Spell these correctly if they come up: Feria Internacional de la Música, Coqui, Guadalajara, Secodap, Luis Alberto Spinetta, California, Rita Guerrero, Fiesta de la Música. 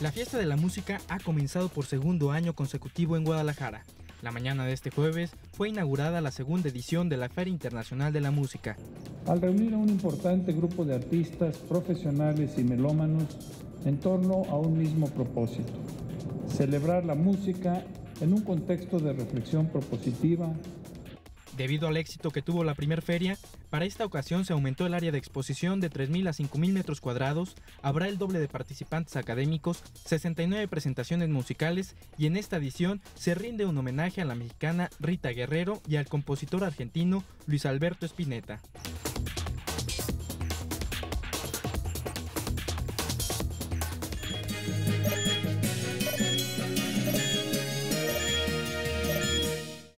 La fiesta de la música ha comenzado por segundo año consecutivo en Guadalajara. La mañana de este jueves fue inaugurada la segunda edición de la Feria Internacional de la Música. Al reunir a un importante grupo de artistas, profesionales y melómanos en torno a un mismo propósito, celebrar la música en un contexto de reflexión propositiva. Debido al éxito que tuvo la primera feria, para esta ocasión se aumentó el área de exposición de 3.000 a 5.000 metros cuadrados, habrá el doble de participantes académicos, 69 presentaciones musicales y en esta edición se rinde un homenaje a la mexicana Rita Guerrero y al compositor argentino Luis Alberto Spinetta.